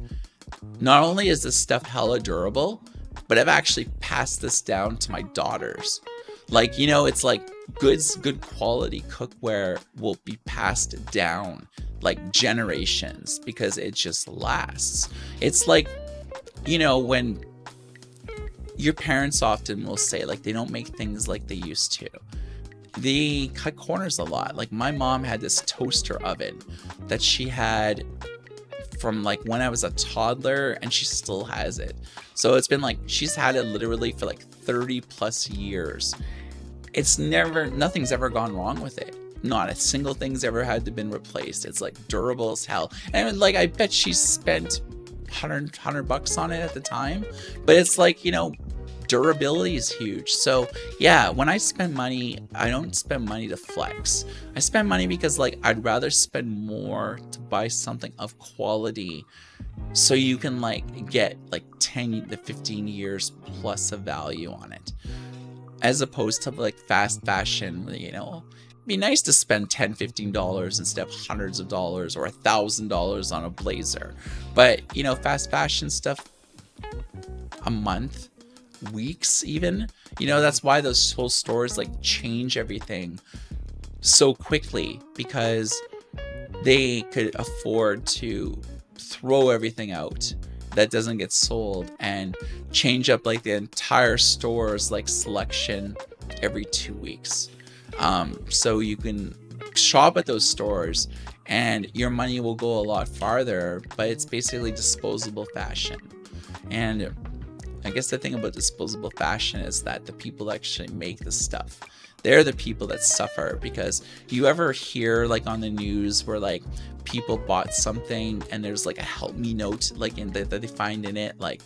not only is this stuff hella durable, but I've actually passed this down to my daughters. Like, you know, it's like good quality cookware will be passed down like generations because it just lasts. It's like, you know, when your parents often will say like they don't make things like they used to. They cut corners a lot. Like my mom had this toaster oven that she had from like when I was a toddler, and she still has it. So it's been like, she's had it literally for like 30 plus years. It's never, nothing's ever gone wrong with it. Not a single thing's ever had to been replaced. It's like durable as hell. And like, I bet she spent $100 on it at the time, but it's like, you know, durability is huge. So yeah, when I spend money, I don't spend money to flex. I spend money because like I'd rather spend more to buy something of quality so you can like get like 10 to 15 years plus of value on it, as opposed to like fast fashion. You know, it'd be nice to spend $10, $15 instead of hundreds of dollars or $1,000 on a blazer. But you know, fast fashion stuff, a month, weeks even, you know, that's why those whole stores like change everything so quickly, because they could afford to throw everything out that doesn't get sold and change up like the entire store's like selection every 2 weeks. So you can shop at those stores and your money will go a lot farther, but it's basically disposable fashion. And I guess the thing about disposable fashion is that the people that actually make this stuff, they're the people that suffer. Because you ever hear like on the news where like people bought something and there's like a help me note like in that they find in it, like,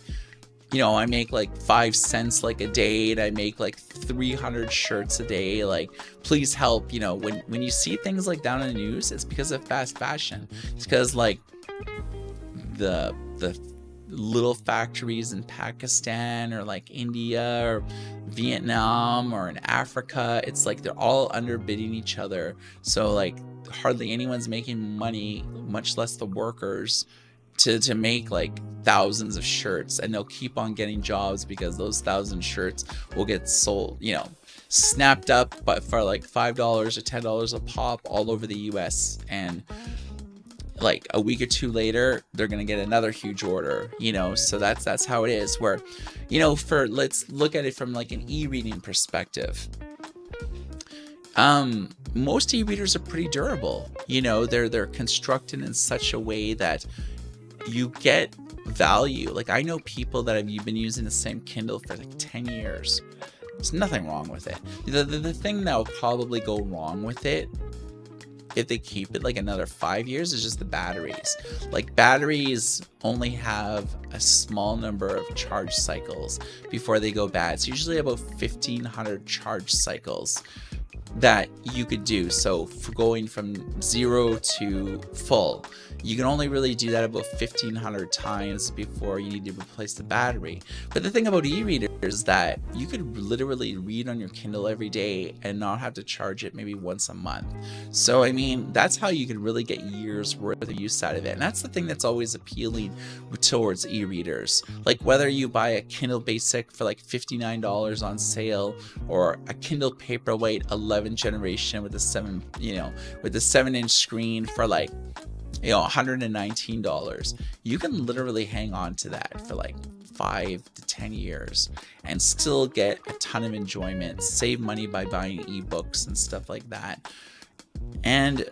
you know, I make like 5 cents like a day and I make like 300 shirts a day, like please help. You know, when you see things like down in the news, it's because of fast fashion. It's because like the little factories in Pakistan or like India or Vietnam or in Africa, it's like they're all underbidding each other, so like hardly anyone's making money, much less the workers, to make like thousands of shirts. And they'll keep on getting jobs because those 1,000 shirts will get sold, you know, snapped up, but for like $5 or $10 a pop all over the US. And like a week or two later, they're gonna get another huge order, you know. So that's how it is. Where, you know, for, let's look at it from like an e-reading perspective. Most e-readers are pretty durable. You know, they're constructed in such a way that you get value. Like I know people that have been using the same Kindle for like 10 years. There's nothing wrong with it. The thing that will probably go wrong with it, if they keep it like another 5 years, is just the batteries. Like batteries only have a small number of charge cycles before they go bad. It's usually about 1,500 charge cycles that you could do. So for going from 0 to full, you can only really do that about 1,500 times before you need to replace the battery. But the thing about e-readers is that you could literally read on your Kindle every day and not have to charge it maybe once a month. So I mean, that's how you can really get years worth of use out of it. And that's the thing that's always appealing towards e-readers. Like whether you buy a Kindle Basic for like $59 on sale, or a Kindle Paperwhite 11th generation with a 7-inch screen for like, you know, $119, you can literally hang on to that for like 5 to 10 years and still get a ton of enjoyment, save money by buying ebooks and stuff like that. And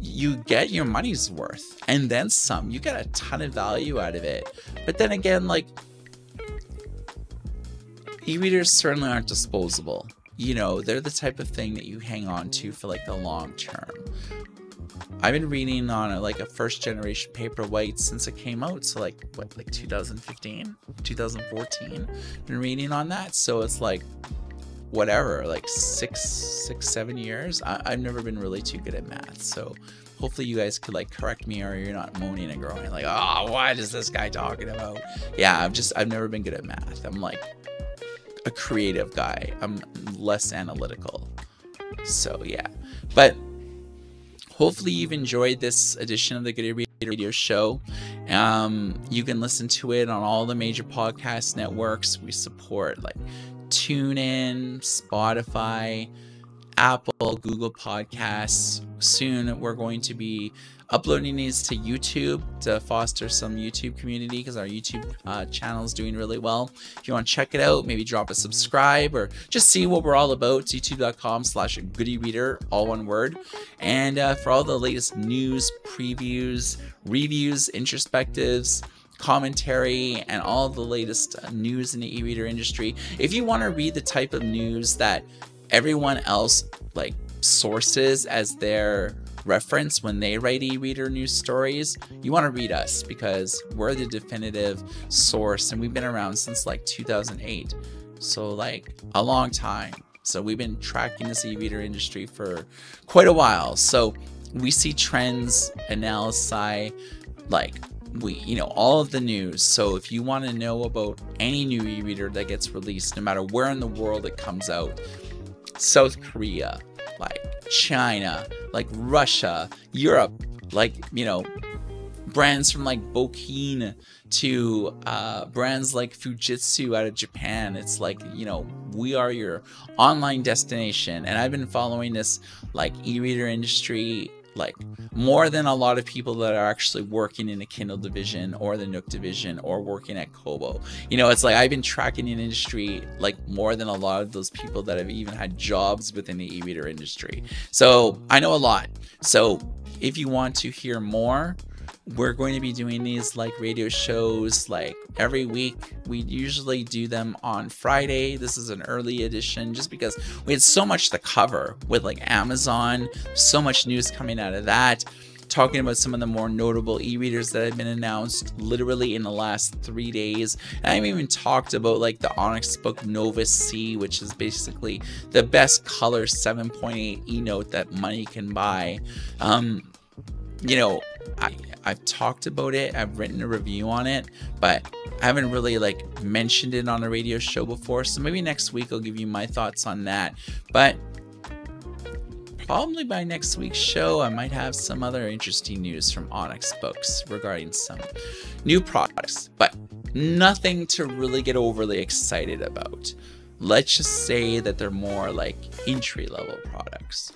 you get your money's worth and then some. You get a ton of value out of it. But then again, like e-readers certainly aren't disposable. You know, they're the type of thing that you hang on to for like the long term. I've been reading on a first generation Paperwhite since it came out. So like what, like 2015, 2014, been reading on that. So it's like whatever, like six, 7 years. I've never been really too good at math. So hopefully you guys could like correct me, or you're not moaning and groaning like, oh, what is this guy talking about? Yeah, I've never been good at math. I'm like a creative guy. I'm less analytical. So yeah, but hopefully you've enjoyed this edition of the Good e Reader Radio Show. You can listen to it on all the major podcast networks. We support like TuneIn, Spotify, Apple, Google Podcasts. Soon we're going to be uploading these to YouTube to foster some YouTube community, because our YouTube channel is doing really well. If you want to check it out, maybe drop a subscribe or just see what we're all about. YouTube.com/Good e Reader, all one word. And for all the latest news, previews, reviews, introspectives, commentary, and all the latest news in the e-reader industry. If you want to read the type of news that everyone else like sources as their reference when they write e-reader news stories, you want to read us because we're the definitive source and we've been around since like 2008. So like a long time. So we've been tracking this e-reader industry for quite a while. So we see trends, analysis, like all of the news. So if you want to know about any new e-reader that gets released, no matter where in the world it comes out, South Korea, like China, like Russia, Europe, like, you know, brands from like Bokin to brands like Fujitsu out of Japan. It's like, you know, we are your online destination. And I've been following this like e-reader industry like more than a lot of people that are actually working in the Kindle division or the Nook division or working at Kobo. You know, it's like I've been tracking an industry like more than a lot of those people that have even had jobs within the e-reader industry. So I know a lot. So if you want to hear more, we're going to be doing these like radio shows like every week. We usually do them on Friday. This is an early edition just because we had so much to cover with like Amazon, so much news coming out of that, talking about some of the more notable e-readers that have been announced literally in the last 3 days. And I haven't even talked about like the Onyx Book Nova C, which is basically the best color 7.8 e-note that money can buy. You know, I've talked about it, I've written a review on it, but I haven't really like mentioned it on a radio show before. So maybe next week I'll give you my thoughts on that. But probably by next week's show, I might have some other interesting news from Onyx Books regarding some new products, but nothing to really get overly excited about. Let's just say that they're more like entry-level products.